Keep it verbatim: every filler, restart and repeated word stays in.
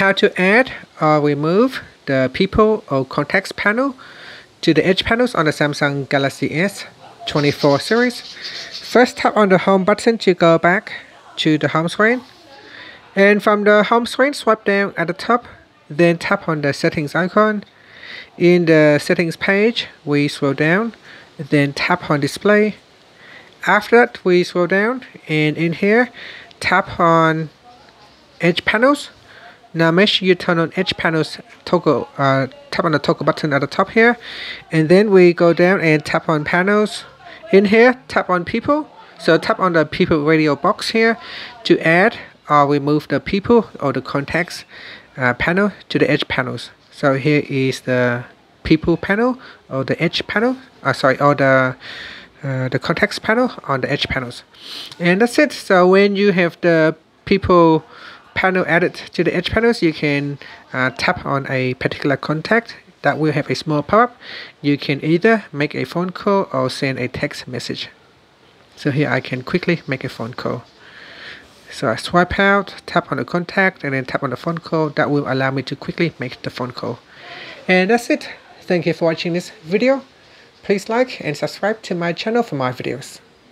how to add or remove the People or Contacts panel to the Edge panels on the Samsung Galaxy S twenty-four series. First, tap on the Home button to go back to the Home screen. And from the Home screen, swipe down at the top, then tap on the Settings icon. In the Settings page, we scroll down, then tap on Display. After that, we scroll down, and in here, tap on Edge Panels. Now make sure you turn on Edge Panels toggle, uh, tap on the toggle button at the top here, and then we go down and tap on Panels. In here, tap on People. So tap on the People radio box here to add or remove the People or the Contacts uh, panel to the Edge Panels. So here is the People panel or the Edge panel, uh, sorry, or the uh, the Contacts panel on the Edge panels. And that's it. So when you have the People panel added to the Edge panels, you can uh, tap on a particular contact that will have a small pop-up. You can either make a phone call or send a text message. So here I can quickly make a phone call. So I swipe out, tap on the contact, and then tap on the phone call. That will allow me to quickly make the phone call. And that's it. Thank you for watching this video. Please like and subscribe to my channel for more videos.